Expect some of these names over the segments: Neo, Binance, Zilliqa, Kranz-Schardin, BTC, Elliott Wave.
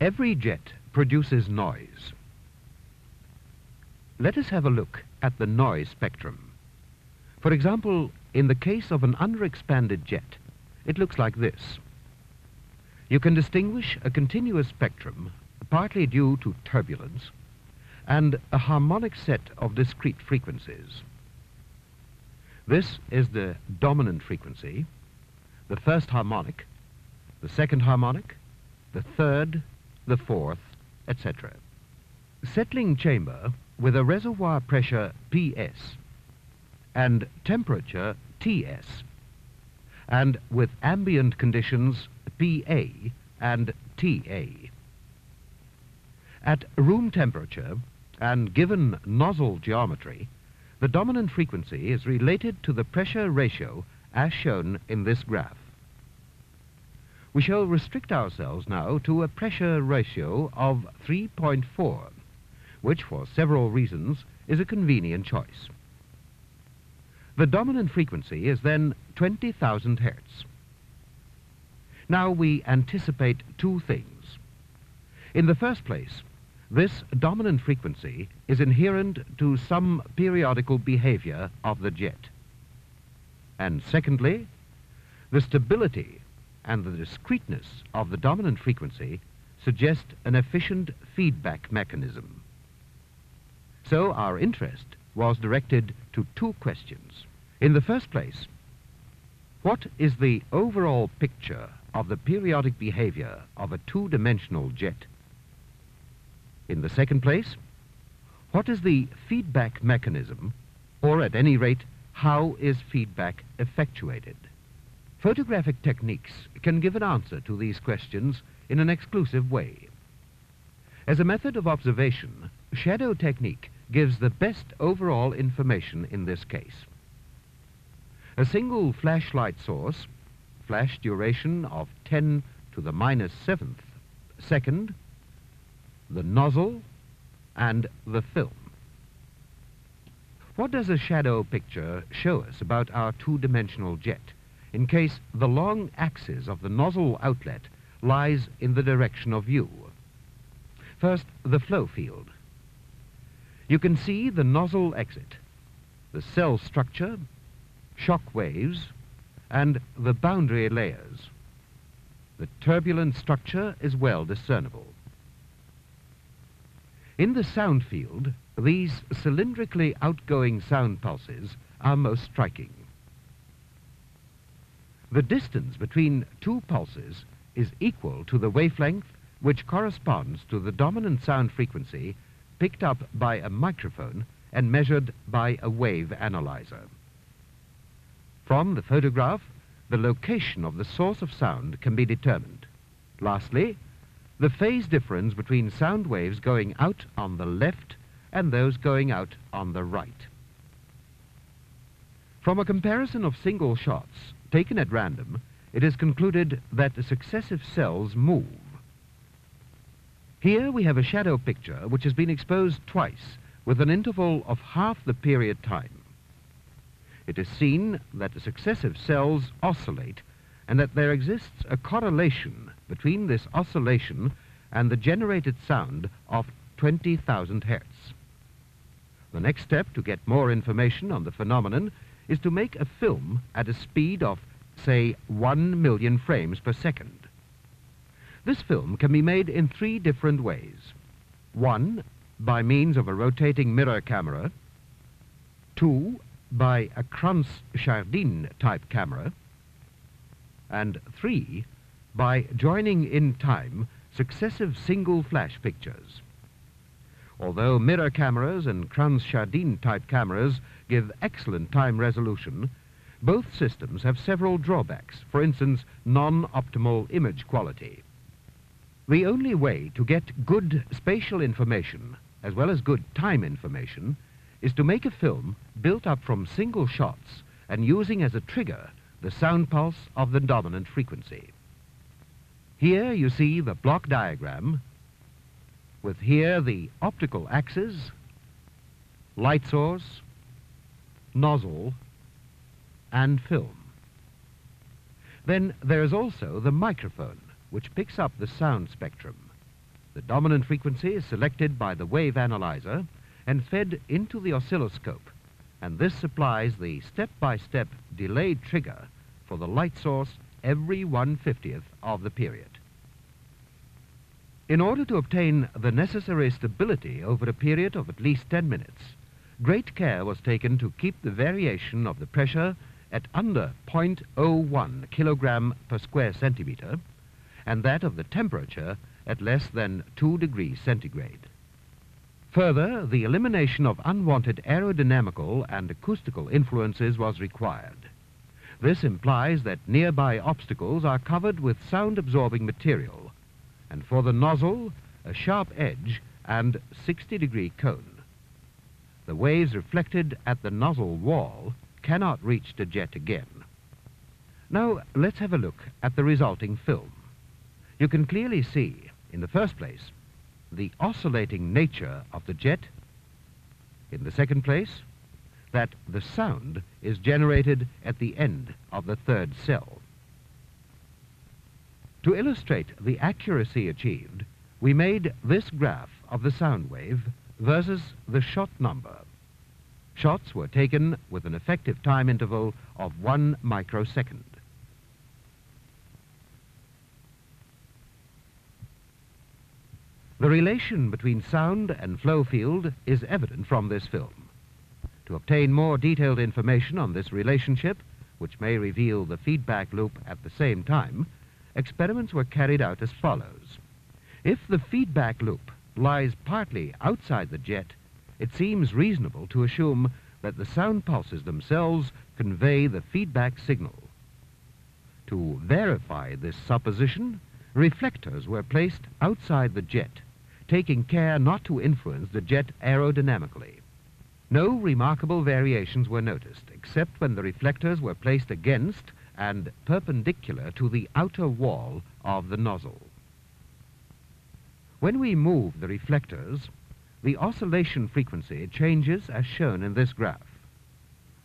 Every jet produces noise. Let us have a look at the noise spectrum. For example, in the case of an underexpanded jet, it looks like this. You can distinguish a continuous spectrum, partly due to turbulence, and a harmonic set of discrete frequencies. This is the dominant frequency, the first harmonic, the second harmonic, the third, the fourth, etc. Settling chamber with a reservoir pressure PS and temperature TS, and with ambient conditions PA and TA. At room temperature and given nozzle geometry, the dominant frequency is related to the pressure ratio as shown in this graph. We shall restrict ourselves now to a pressure ratio of 3.4, which for several reasons is a convenient choice. The dominant frequency is then 20,000 hertz. Now we anticipate two things. In the first place, this dominant frequency is inherent to some periodical behavior of the jet. And secondly, the stability and the discreteness of the dominant frequency suggest an efficient feedback mechanism. So our interest was directed to two questions. In the first place, what is the overall picture of the periodic behavior of a two-dimensional jet? In the second place, what is the feedback mechanism, or at any rate, how is feedback effectuated? Photographic techniques can give an answer to these questions in an exclusive way. As a method of observation, shadow technique gives the best overall information in this case. A single flashlight source, flash duration of 10⁻⁷ second, the nozzle, and the film. What does a shadow picture show us about our two-dimensional jet in case the long axis of the nozzle outlet lies in the direction of view? First, the flow field. You can see the nozzle exit, the cell structure, shock waves, and the boundary layers. The turbulent structure is well discernible. In the sound field, these cylindrically outgoing sound pulses are most striking. The distance between two pulses is equal to the wavelength which corresponds to the dominant sound frequency picked up by a microphone and measured by a wave analyzer. From the photograph, the location of the source of sound can be determined. Lastly, the phase difference between sound waves going out on the left and those going out on the right. From a comparison of single shots taken at random, it is concluded that the successive cells move. Here we have a shadow picture which has been exposed twice with an interval of half the period time. It is seen that the successive cells oscillate and that there exists a correlation between this oscillation and the generated sound of 20,000 hertz. The next step to get more information on the phenomenon is to make a film at a speed of, say, 1,000,000 frames per second. This film can be made in three different ways. One, by means of a rotating mirror camera. Two, by a Kranz-Schardin type camera. And three, by joining in time successive single flash pictures. Although mirror cameras and Kranz-Schardin type cameras give excellent time resolution, both systems have several drawbacks, for instance, non-optimal image quality. The only way to get good spatial information, as well as good time information, is to make a film built up from single shots and using as a trigger the sound pulse of the dominant frequency. Here you see the block diagram, with here the optical axis, light source, nozzle, and film. Then there is also the microphone, which picks up the sound spectrum. The dominant frequency is selected by the wave analyzer and fed into the oscilloscope, and this supplies the step-by-step delay trigger for the light source every 1/50th of the period. In order to obtain the necessary stability over a period of at least 10 minutes, great care was taken to keep the variation of the pressure at under 0.01 kilogram per square centimeter and that of the temperature at less than 2 degrees centigrade. Further, the elimination of unwanted aerodynamical and acoustical influences was required. This implies that nearby obstacles are covered with sound-absorbing material, and for the nozzle, a sharp edge and 60-degree cone. The waves reflected at the nozzle wall cannot reach the jet again. Now, let's have a look at the resulting film. You can clearly see, in the first place, the oscillating nature of the jet. In the second place, that the sound is generated at the end of the third cell. To illustrate the accuracy achieved, we made this graph of the sound wave versus the shot number. Shots were taken with an effective time interval of 1 microsecond. The relation between sound and flow field is evident from this film. To obtain more detailed information on this relationship, which may reveal the feedback loop at the same time, experiments were carried out as follows. If the feedback loop lies partly outside the jet, it seems reasonable to assume that the sound pulses themselves convey the feedback signal. To verify this supposition, reflectors were placed outside the jet, taking care not to influence the jet aerodynamically. No remarkable variations were noticed, except when the reflectors were placed against and perpendicular to the outer wall of the nozzle. When we move the reflectors, the oscillation frequency changes as shown in this graph.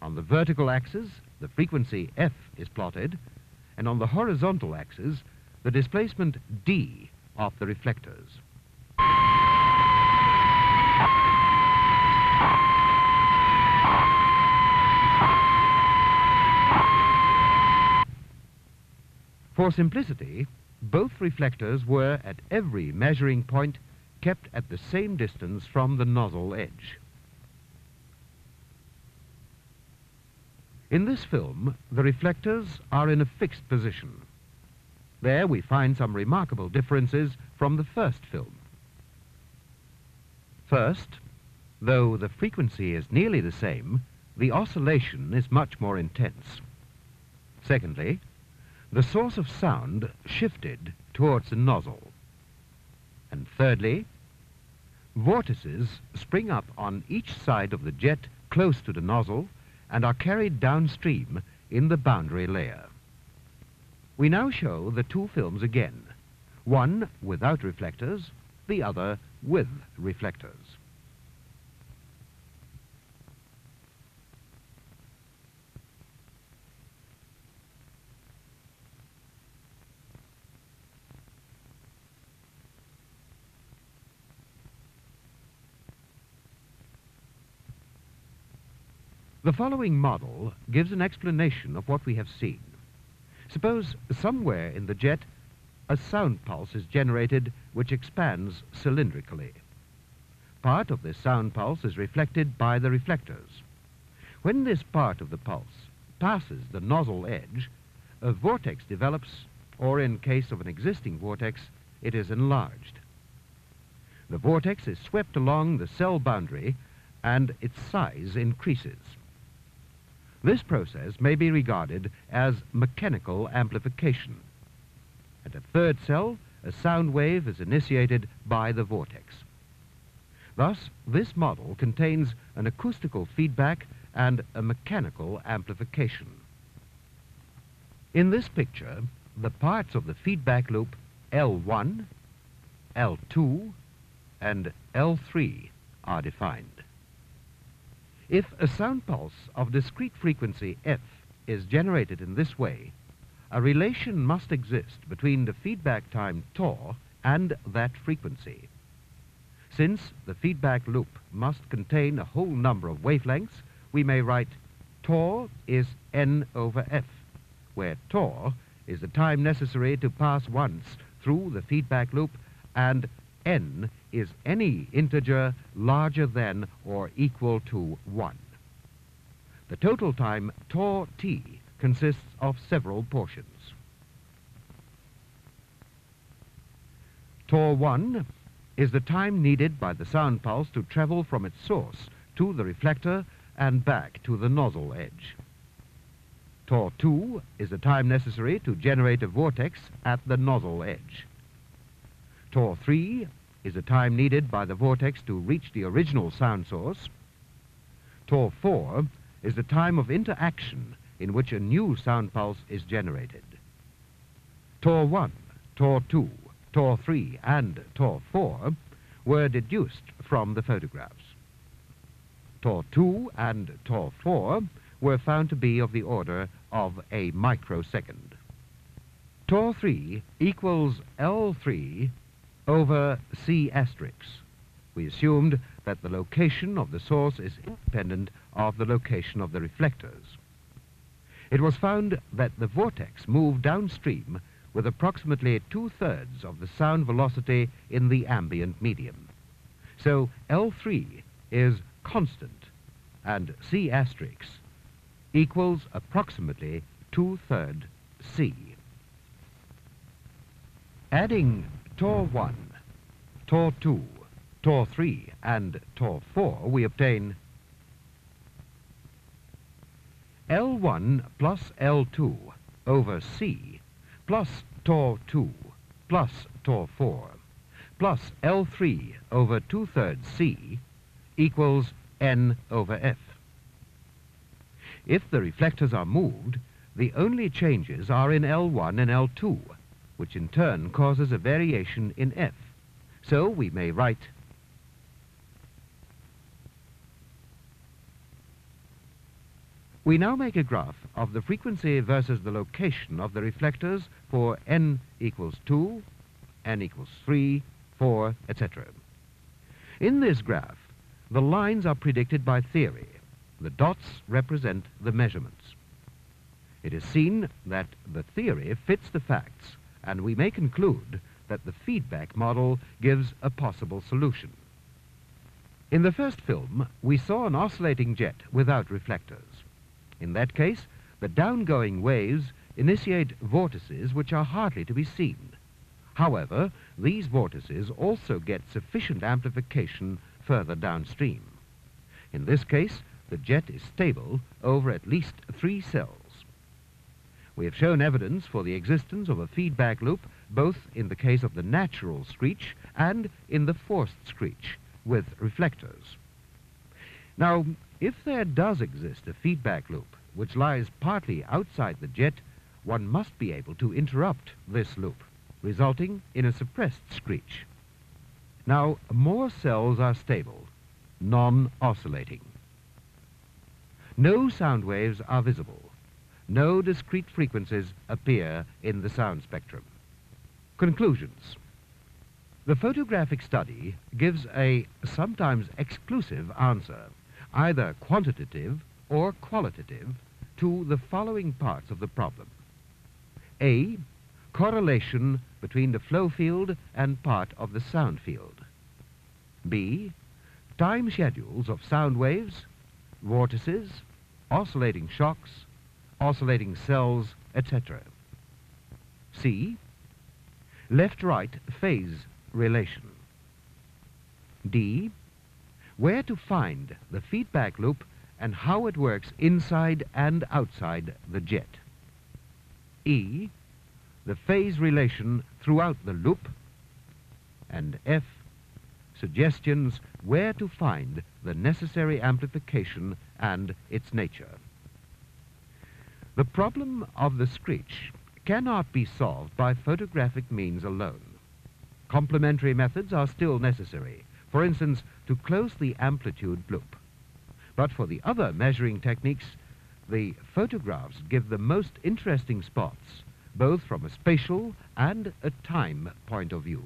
On the vertical axis, the frequency F is plotted, and on the horizontal axis, the displacement D of the reflectors. For simplicity, both reflectors were at every measuring point kept at the same distance from the nozzle edge. In this film, the reflectors are in a fixed position. There we find some remarkable differences from the first film. First, though the frequency is nearly the same, the oscillation is much more intense. Secondly, the source of sound shifted towards the nozzle. And thirdly, vortices spring up on each side of the jet close to the nozzle and are carried downstream in the boundary layer. We now show the two films again, one without reflectors, the other with reflectors. The following model gives an explanation of what we have seen. Suppose somewhere in the jet a sound pulse is generated which expands cylindrically. Part of this sound pulse is reflected by the reflectors. When this part of the pulse passes the nozzle edge, a vortex develops, or in case of an existing vortex, it is enlarged. The vortex is swept along the cell boundary and its size increases. This process may be regarded as mechanical amplification. At a third cell, a sound wave is initiated by the vortex. Thus, this model contains an acoustical feedback and a mechanical amplification. In this picture, the parts of the feedback loop L1, L2, and L3 are defined. If a sound pulse of discrete frequency F is generated in this way, a relation must exist between the feedback time tau and that frequency. Since the feedback loop must contain a whole number of wavelengths, we may write τ is n/f, where τ is the time necessary to pass once through the feedback loop, and n is any integer larger than or equal to 1. The total time τ t consists of several portions. τ1 is the time needed by the sound pulse to travel from its source to the reflector and back to the nozzle edge. τ2 is the time necessary to generate a vortex at the nozzle edge. τ3 is the time needed by the vortex to reach the original sound source. τ4 is the time of interaction in which a new sound pulse is generated. τ1, τ2, τ3 and τ4 were deduced from the photographs. τ2 and τ4 were found to be of the order of a microsecond. τ3 equals L3 over C asterisk. We assumed that the location of the source is independent of the location of the reflectors. It was found that the vortex moved downstream with approximately 2/3 of the sound velocity in the ambient medium. So L3 is constant, and C asterisk equals approximately 2/3 C. Adding τ1, τ2, τ3 and τ4, we obtain L1 plus L2 over C plus τ2 plus τ4 plus L3 over 2/3 C equals n/f. If the reflectors are moved, the only changes are in L1 and L2, which in turn causes a variation in f. So we may write . We now make a graph of the frequency versus the location of the reflectors for n equals 2, n equals 3, 4, etc. In this graph, the lines are predicted by theory. The dots represent the measurements. It is seen that the theory fits the facts, and we may conclude that the feedback model gives a possible solution. In the first film, we saw an oscillating jet without reflectors. In that case, the downgoing waves initiate vortices which are hardly to be seen. However, these vortices also get sufficient amplification further downstream. In this case, the jet is stable over at least 3 cells. We have shown evidence for the existence of a feedback loop both in the case of the natural screech and in the forced screech with reflectors. Now, if there does exist a feedback loop which lies partly outside the jet, one must be able to interrupt this loop, resulting in a suppressed screech. Now, more cells are stable, non-oscillating. No sound waves are visible. No discrete frequencies appear in the sound spectrum. Conclusions. The photographic study gives a sometimes exclusive answer, either quantitative or qualitative, to the following parts of the problem. A. Correlation between the flow field and part of the sound field. B. Time schedules of sound waves, vortices, oscillating shocks, oscillating cells, etc. C. Left-right phase relation. D. Where to find the feedback loop and how it works inside and outside the jet. E. The phase relation throughout the loop. And F. Suggestions where to find the necessary amplification and its nature. The problem of the screech cannot be solved by photographic means alone. Complementary methods are still necessary, for instance, to close the amplitude loop. But for the other measuring techniques, the photographs give the most interesting spots, both from a spatial and a time point of view.